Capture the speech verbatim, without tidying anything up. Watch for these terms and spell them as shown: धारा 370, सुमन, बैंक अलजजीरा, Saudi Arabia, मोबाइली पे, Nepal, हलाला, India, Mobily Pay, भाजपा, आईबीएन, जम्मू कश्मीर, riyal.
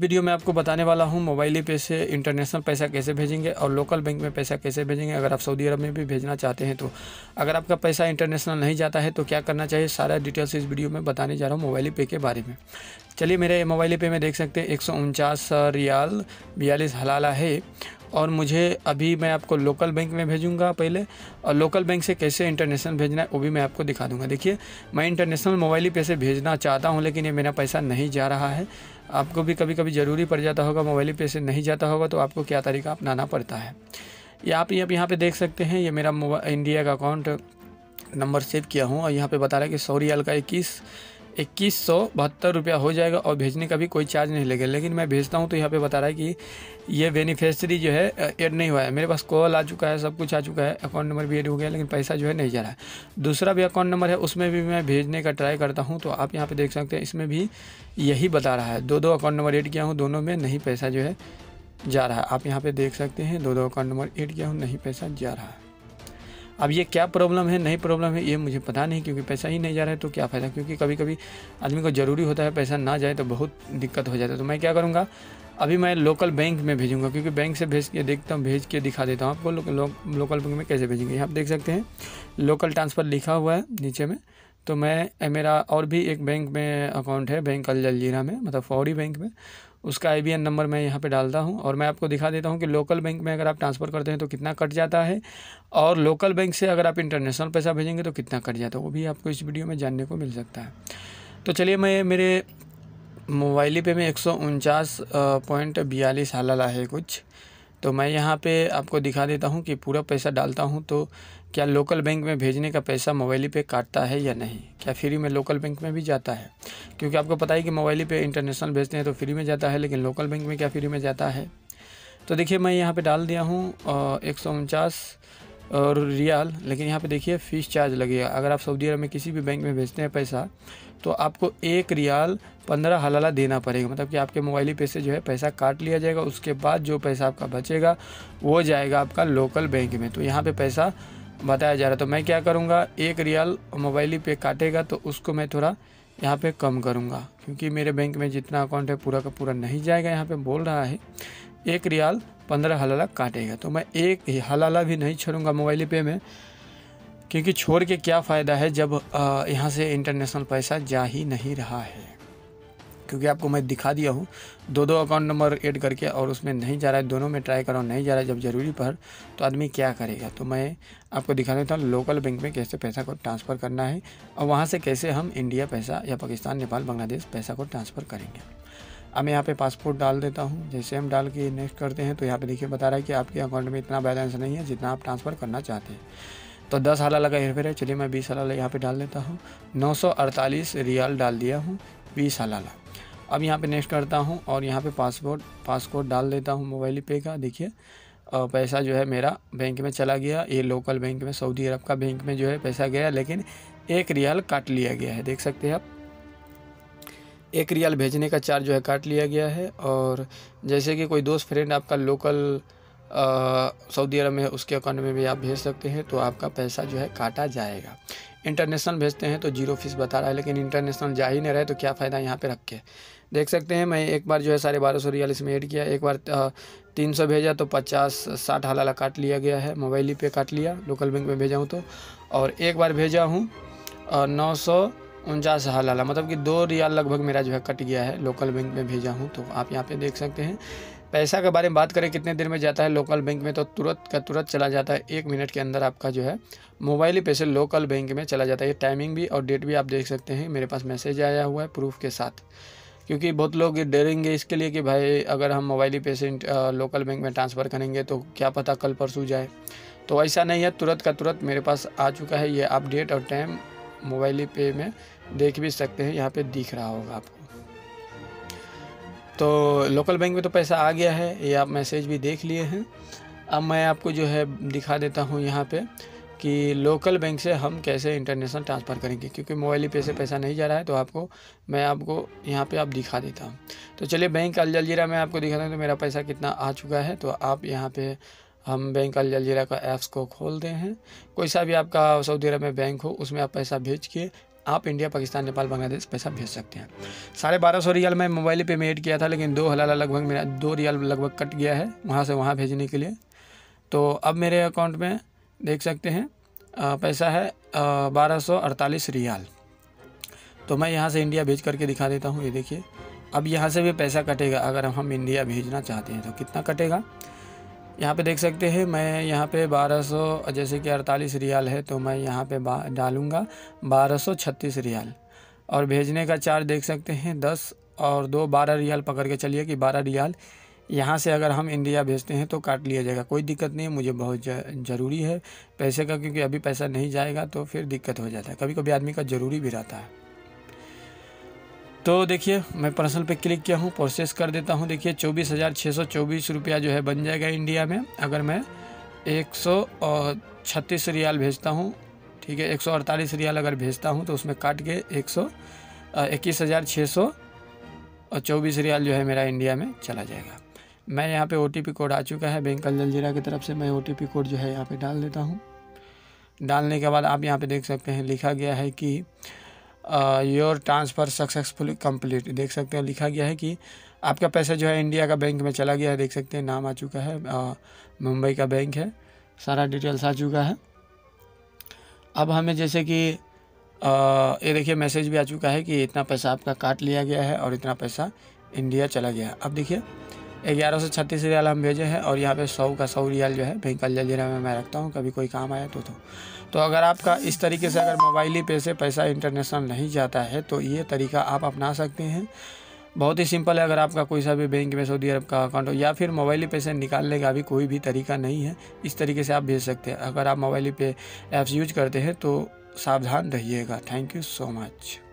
Video में आपको बताने वाला हूं मोबाइली पे से इंटरनेशनल पैसा कैसे भेजेंगे और लोकल बैंक में पैसा कैसे भेजेंगे। अगर आप सऊदी अरब में भी भेजना चाहते हैं तो अगर आपका पैसा इंटरनेशनल नहीं जाता है तो क्या करना चाहिए, सारा डिटेल्स इस वीडियो में बताने जा रहा हूं मोबाइली पे के बारे में। चलिए, मेरे मोबाइली पे में देख सकते हैं एक सौ उनचास रियाल बयालीस हलाला है और मुझे अभी मैं आपको लोकल बैंक में भेजूंगा पहले, और लोकल बैंक से कैसे इंटरनेशनल भेजना है वो भी मैं आपको दिखा दूंगा। देखिए, मैं इंटरनेशनल मोबाइली पे से भेजना चाहता हूं लेकिन ये मेरा पैसा नहीं जा रहा है। आपको भी कभी कभी ज़रूरी पड़ जाता होगा, मोबाइली पे से नहीं जाता होगा तो आपको क्या तरीका अपनाना पड़ता है। ये आप ये आप यहाँ पर देख सकते हैं, ये मेरा इंडिया का अकाउंट नंबर सेव किया हूँ और यहाँ पर बता रहा है कि सौ रियाल का इक्कीस इक्कीस सौ बहत्तर रुपया हो जाएगा और भेजने का भी कोई चार्ज नहीं लगेगा। लेकिन मैं भेजता हूं तो यहाँ पे बता रहा है कि ये बेनिफिशियरी जो है ऐड नहीं हुआ है। मेरे पास कॉल आ चुका है, सब कुछ आ चुका है, अकाउंट नंबर भी ऐड हो गया लेकिन पैसा जो है नहीं जा रहा है। दूसरा भी अकाउंट नंबर है, उसमें भी मैं भेजने का ट्राई करता हूँ तो आप यहाँ पर देख सकते हैं इसमें भी यही बता रहा है। दो दो अकाउंट नंबर ऐड किया हूँ, दोनों में नहीं पैसा जो है जा रहा है। आप यहाँ पर देख सकते हैं दो दो अकाउंट नंबर ऐड किया हूँ, नहीं पैसा जा रहा है। अब ये क्या प्रॉब्लम है, नहीं प्रॉब्लम है ये मुझे पता नहीं, क्योंकि पैसा ही नहीं जा रहा है तो क्या फ़ायदा, क्योंकि कभी कभी आदमी को ज़रूरी होता है, पैसा ना जाए तो बहुत दिक्कत हो जाता है। तो मैं क्या करूँगा, अभी मैं लोकल बैंक में भेजूँगा क्योंकि बैंक से भेज के देखता हूँ, भेज के दिखा देता हूँ आपको लो, लो, लोकल बैंक में कैसे भेजेंगे। यहाँ आप देख सकते हैं लोकल ट्रांसफ़र लिखा हुआ है नीचे में। तो मैं मेरा और भी एक बैंक में अकाउंट है, बैंक अलजजीरा में, मतलब फौरी बैंक में, उसका आईबीएन नंबर मैं यहाँ पे डालता हूँ और मैं आपको दिखा देता हूँ कि लोकल बैंक में अगर आप ट्रांसफ़र करते हैं तो कितना कट जाता है और लोकल बैंक से अगर आप इंटरनेशनल पैसा भेजेंगे तो कितना कट जाता है, वो भी आपको इस वीडियो में जानने को मिल सकता है। तो चलिए, मैं मेरे मोबाइली पे में एक सौ उनचास पॉइंट बयालीस हलाला है कुछ, तो मैं यहाँ पे आपको दिखा देता हूँ कि पूरा पैसा डालता हूँ तो क्या लोकल बैंक में भेजने का पैसा मोबाइली पे काटता है या नहीं, क्या फ्री में लोकल बैंक में भी जाता है। क्योंकि आपको पता है कि मोबाइली पे इंटरनेशनल भेजते हैं तो फ्री में जाता है, लेकिन लोकल बैंक में क्या फ्री में जाता है। तो देखिए, मैं यहाँ पे डाल दिया हूँ एक सौ उनचास और रियाल, लेकिन यहाँ पे देखिए फ़ीस चार्ज लगेगा। अगर आप सऊदी अरब में किसी भी बैंक में भेजते हैं पैसा तो आपको एक रियाल पंद्रह हलाला देना पड़ेगा, मतलब कि आपके मोबाइली पे से जो है पैसा काट लिया जाएगा। उसके बाद जो पैसा आपका बचेगा वो जाएगा आपका लोकल बैंक में। तो यहाँ पे पैसा बताया जा रहा है, तो मैं क्या करूँगा, एक रियाल मोबाइली पे काटेगा तो उसको मैं थोड़ा यहाँ पर कम करूँगा क्योंकि मेरे बैंक में जितना अकाउंट है पूरा का पूरा नहीं जाएगा। यहाँ पर बोल रहा है एक रियाल पंद्रह हलाला काटेगा, तो मैं एक ही हलाला भी नहीं छोड़ूंगा मोबाइल पे में, क्योंकि छोड़ के क्या फ़ायदा है जब यहाँ से इंटरनेशनल पैसा जा ही नहीं रहा है। क्योंकि आपको मैं दिखा दिया हूँ दो दो अकाउंट नंबर ऐड करके और उसमें नहीं जा रहा है, दोनों में ट्राई करो नहीं जा रहा है। जब ज़रूरी पर तो आदमी क्या करेगा, तो मैं आपको दिखा देता हूँ लोकल बैंक में कैसे पैसा को ट्रांसफ़र करना है और वहाँ से कैसे हम इंडिया पैसा या पाकिस्तान, नेपाल, बांग्लादेश पैसा को ट्रांसफ़र करेंगे। अब मैं यहाँ पे पासपोर्ट डाल देता हूँ। जैसे हम डाल के नेक्स्ट करते हैं तो यहाँ पे देखिए बता रहा है कि आपके अकाउंट में इतना बैलेंस नहीं है जितना आप ट्रांसफ़र करना चाहते हैं। तो दस हलाला का हेरफेर है, चलिए मैं बीस हलाला यहाँ पे डाल देता हूँ। नौ सौ अड़तालीस रियाल डाल दिया हूँ, बीस हलाला। अब यहाँ पे नेक्स्ट करता हूँ और यहाँ पर पासपोर्ट पासपोर्ट डाल देता हूँ मोबाइल पे का। देखिए, पैसा जो है मेरा बैंक में चला गया, ये लोकल बैंक में, सऊदी अरब का बैंक में जो है पैसा गया, लेकिन एक रियाल काट लिया गया है। देख सकते हैं आप, एक रियाल भेजने का चार्ज जो है काट लिया गया है। और जैसे कि कोई दोस्त फ्रेंड आपका लोकल सऊदी अरब में है, उसके अकाउंट में भी आप भेज सकते हैं तो आपका पैसा जो है काटा जाएगा। इंटरनेशनल भेजते हैं तो जीरो फीस बता रहा है, लेकिन इंटरनेशनल जा ही नहीं रहा है तो क्या फ़ायदा यहाँ पे रख के। देख सकते हैं, मैं एक बार जो है साढ़े बारह सौ रियाल इसमें ऐड किया, एक बार तीन सौ भेजा तो पचास साठ हलाला काट लिया गया है, मोबाइल पे काट लिया, लोकल बैंक में भेजा हूँ तो। और एक बार भेजा हूँ नौ सौ उनचास हलाला, मतलब कि दो रियाल लगभग मेरा जो है कट गया है, लोकल बैंक में भेजा हूं तो। आप यहां पे देख सकते हैं, पैसा के बारे में बात करें कितने देर में जाता है लोकल बैंक में, तो तुरंत का तुरंत चला जाता है। एक मिनट के अंदर आपका जो है मोबाइल पे से लोकल बैंक में चला जाता है। ये टाइमिंग भी और डेट भी आप देख सकते हैं, मेरे पास मैसेज आया हुआ है प्रूफ के साथ। क्योंकि बहुत लोग डरेंगे इसके लिए कि भाई अगर हम मोबाइल पे से लोकल बैंक में ट्रांसफ़र करेंगे तो क्या पता कल परसों जाए, तो ऐसा नहीं है, तुरंत का तुरंत मेरे पास आ चुका है। ये आप डेट और टाइम मोबाइल पे में देख भी सकते हैं, यहाँ पे दिख रहा होगा आपको। तो लोकल बैंक में तो पैसा आ गया है, ये आप मैसेज भी देख लिए हैं। अब मैं आपको जो है दिखा देता हूँ यहाँ पे कि लोकल बैंक से हम कैसे इंटरनेशनल ट्रांसफ़र करेंगे, क्योंकि मोबाइल पे से पैसा नहीं जा रहा है तो आपको मैं आपको यहाँ पे आप दिखा देता हूँ। तो चलिए, बैंक अलजजीरा में आपको दिखा दूँ तो मेरा पैसा कितना आ चुका है। तो आप यहाँ पर हम बैंक अलजजीरा का ऐप्स को खोलते हैं, कोई सा भी आपका सऊदी अरब में बैंक हो उसमें आप पैसा भेज के आप इंडिया, पाकिस्तान, नेपाल, बांग्लादेश पैसा भेज सकते हैं। साढ़े बारह सौ रियाल मैं मोबाइल पे में ऐड किया था, लेकिन दो हलाला लगभग मेरा दो रियाल लगभग कट गया है वहाँ से वहाँ भेजने के लिए। तो अब मेरे अकाउंट में देख सकते हैं आ, पैसा है बारह सौ अड़तालीस रियाल। तो मैं यहाँ से इंडिया भेज करके दिखा देता हूँ, ये देखिए। अब यहाँ से भी पैसा कटेगा अगर हम इंडिया भेजना चाहते हैं तो कितना कटेगा यहाँ पे देख सकते हैं। मैं यहाँ पे बारह सौ जैसे कि अड़तालीस रियाल है तो मैं यहाँ पे डालूँगा बारह सौ छत्तीस रियाल और भेजने का चार्ज देख सकते हैं दस और दो बारह रियाल पकड़ के चलिए कि बारह रियाल यहाँ से अगर हम इंडिया भेजते हैं तो काट लिया जाएगा। कोई दिक्कत नहीं है, मुझे बहुत ज़रूरी है पैसे का, क्योंकि अभी पैसा नहीं जाएगा तो फिर दिक्कत हो जाता है, कभी कभी आदमी का ज़रूरी भी रहता है। तो देखिए मैं पर्सनल पे क्लिक किया हूँ, प्रोसेस कर देता हूँ। देखिए चौबीस हज़ार छः सौ चौबीस रुपया जो है बन जाएगा इंडिया में अगर मैं एक सौ छत्तीस रियाल भेजता हूँ, ठीक है। एक सौ अड़तालीस रियाल अगर भेजता हूँ तो उसमें काट के एक सौ इक्कीस हज़ार छः सौ और चौबीस रियाल जो है मेरा इंडिया में चला जाएगा। मैं यहाँ पे ओ टी पी कोड आ चुका है बैंक अलजजीरा की तरफ से, मैं ओ टी पी कोड जो है यहाँ पर डाल देता हूँ। डालने के बाद आप यहाँ पर देख सकते हैं लिखा गया है कि योर ट्रांसफ़र सक्सेसफुली कंप्लीट, देख सकते हैं लिखा गया है कि आपका पैसा जो है इंडिया का बैंक में चला गया है। देख सकते हैं नाम आ चुका है, uh, मुंबई का बैंक है, सारा डिटेल्स आ चुका है। अब हमें जैसे कि uh, ये देखिए मैसेज भी आ चुका है कि इतना पैसा आपका काट लिया गया है और इतना पैसा इंडिया चला गया है। अब देखिए ग्यारह सौ छत्तीस रियाल हम भेजे हैं और यहाँ पे सौ का सौ रियाल जो है बैंक अलजजीरा में मैं रखता हूँ, कभी कोई काम आया तो तो तो अगर आपका इस तरीके से अगर मोबाइली पे से पैसा इंटरनेशनल नहीं जाता है तो ये तरीका आप अपना सकते हैं। बहुत ही सिंपल है, अगर आपका कोई सा भी बैंक में सऊदी अरब का अकाउंट हो या फिर मोबाइल पे से निकालने का भी कोई भी तरीका नहीं है, इस तरीके से आप भेज सकते हैं। अगर आप मोबाइल पे ऐप्स यूज करते हैं तो सावधान रहिएगा। Thank you so much.